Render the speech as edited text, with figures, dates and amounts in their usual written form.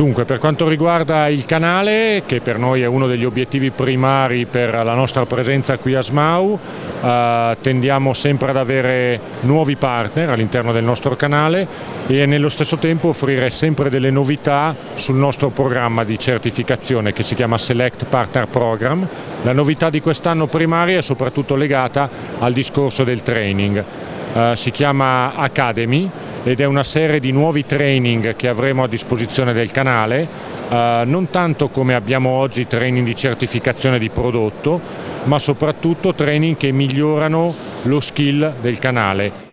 Dunque, per quanto riguarda il canale, che per noi è uno degli obiettivi primari per la nostra presenza qui a SMAU, tendiamo sempre ad avere nuovi partner all'interno del nostro canale e nello stesso tempo offrire sempre delle novità sul nostro programma di certificazione che si chiama Select Partner Program. La novità di quest'anno primaria è soprattutto legata al discorso del training, si chiama Academy ed è una serie di nuovi training che avremo a disposizione del canale. Non tanto come abbiamo oggi training di certificazione di prodotto, ma soprattutto training che migliorano lo skill del canale.